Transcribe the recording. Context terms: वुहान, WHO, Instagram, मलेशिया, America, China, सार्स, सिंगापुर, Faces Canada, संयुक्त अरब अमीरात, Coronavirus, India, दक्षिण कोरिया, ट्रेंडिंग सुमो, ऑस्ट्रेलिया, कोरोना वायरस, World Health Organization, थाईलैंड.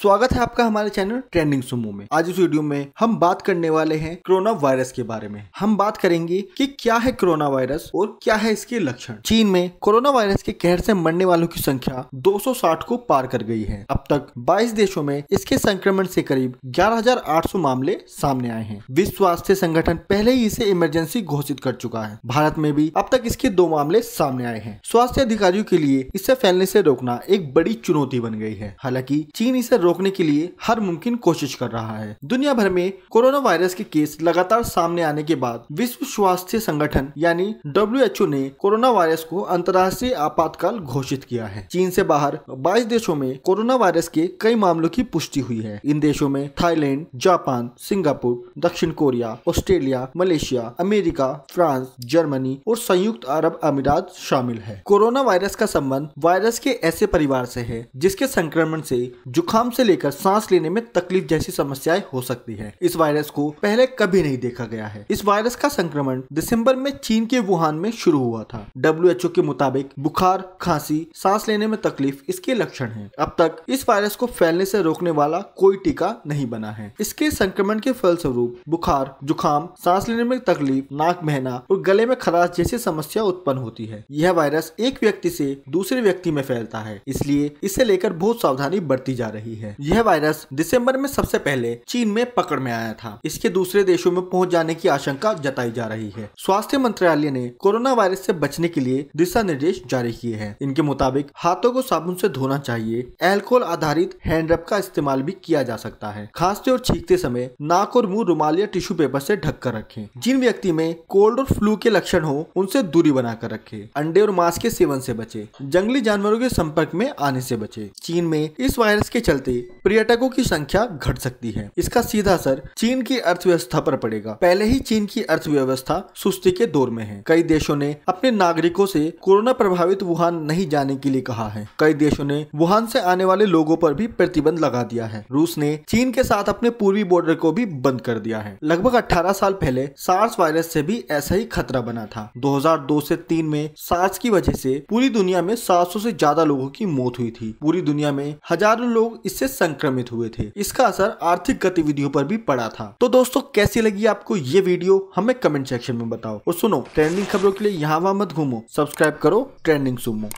स्वागत है आपका हमारे चैनल ट्रेंडिंग सुमो में। आज इस वीडियो में हम बात करने वाले हैं कोरोना वायरस के बारे में। हम बात करेंगे कि क्या है कोरोना वायरस और क्या है इसके लक्षण। चीन में कोरोना वायरस के कहर से मरने वालों की संख्या 260 को पार कर गई है। अब तक 22 देशों में इसके संक्रमण से करीब 11,800 मामले सामने आए हैं। विश्व स्वास्थ्य संगठन पहले ही इसे इमरजेंसी घोषित कर चुका है। भारत में भी अब तक इसके 2 मामले सामने आए हैं। स्वास्थ्य अधिकारियों के लिए इसे फैलने से रोकना एक बड़ी चुनौती बन गई है। हालांकि चीन इसे रोकने के लिए हर मुमकिन कोशिश कर रहा है। दुनिया भर में कोरोना वायरस के केस लगातार सामने आने के बाद विश्व स्वास्थ्य संगठन यानी WHO ने कोरोना वायरस को अंतर्राष्ट्रीय आपातकाल घोषित किया है। चीन से बाहर 22 देशों में कोरोना वायरस के कई मामलों की पुष्टि हुई है। इन देशों में थाईलैंड, जापान, सिंगापुर, दक्षिण कोरिया, ऑस्ट्रेलिया, मलेशिया, America, France, Germany और संयुक्त अरब अमीरात शामिल है। कोरोना वायरस का संबंध वायरस के ऐसे परिवार से है जिसके संक्रमण से जुकाम से लेकर सांस लेने में तकलीफ जैसी समस्याएं हो सकती है। इस वायरस को पहले कभी नहीं देखा गया है। इस वायरस का संक्रमण दिसंबर में चीन के वुहान में शुरू हुआ था। WHO के मुताबिक बुखार, खांसी, सांस लेने में तकलीफ इसके लक्षण हैं। अब तक इस वायरस को फैलने से रोकने वाला कोई टीका नहीं बना है। इसके संक्रमण के फलस्वरूप बुखार, जुकाम, सांस लेने में तकलीफ, नाक बहना और गले में खराश जैसी समस्या उत्पन्न होती है। यह वायरस एक व्यक्ति से दूसरे व्यक्ति में फैलता है, इसलिए इसे लेकर बहुत सावधानी बरती जा रही है। यह वायरस दिसंबर में सबसे पहले चीन में पकड़ में आया था। इसके दूसरे देशों में पहुंच जाने की आशंका जताई जा रही है। स्वास्थ्य मंत्रालय ने कोरोना वायरस से बचने के लिए दिशा निर्देश जारी किए हैं। इनके मुताबिक हाथों को साबुन से धोना चाहिए। अल्कोहल आधारित हैंड रब का इस्तेमाल भी किया जा सकता है। खांसते और छींकते समय नाक और मुँह रुमाल या टिश्यू पेपर से ढक कर रखें। जिन व्यक्ति में कोल्ड और फ्लू के लक्षण हो उनसे दूरी बनाकर रखें। अंडे और मांस के सेवन से बचे। जंगली जानवरों के संपर्क में आने से बचे। चीन में इस वायरस के चलते पर्यटकों की संख्या घट सकती है। इसका सीधा असर चीन की अर्थव्यवस्था पर पड़ेगा। पहले ही चीन की अर्थव्यवस्था सुस्ती के दौर में है। कई देशों ने अपने नागरिकों से कोरोना प्रभावित वुहान नहीं जाने के लिए कहा है। कई देशों ने वुहान से आने वाले लोगों पर भी प्रतिबंध लगा दिया है। रूस ने चीन के साथ अपने पूर्वी बॉर्डर को भी बंद कर दिया है। लगभग 18 साल पहले सार्स वायरस से भी ऐसा ही खतरा बना था। 2002 से 3 में सार्स की वजह से पूरी दुनिया में 700 से ज्यादा लोगों की मौत हुई थी। पूरी दुनिया में हजारों लोग इससे संक्रमित हुए थे। इसका असर आर्थिक गतिविधियों पर भी पड़ा था। तो दोस्तों, कैसी लगी आपको ये वीडियो हमें कमेंट सेक्शन में बताओ। और सुनो, ट्रेंडिंग खबरों के लिए यहाँ वहाँ मत घूमो, सब्सक्राइब करो ट्रेंडिंग सुमो।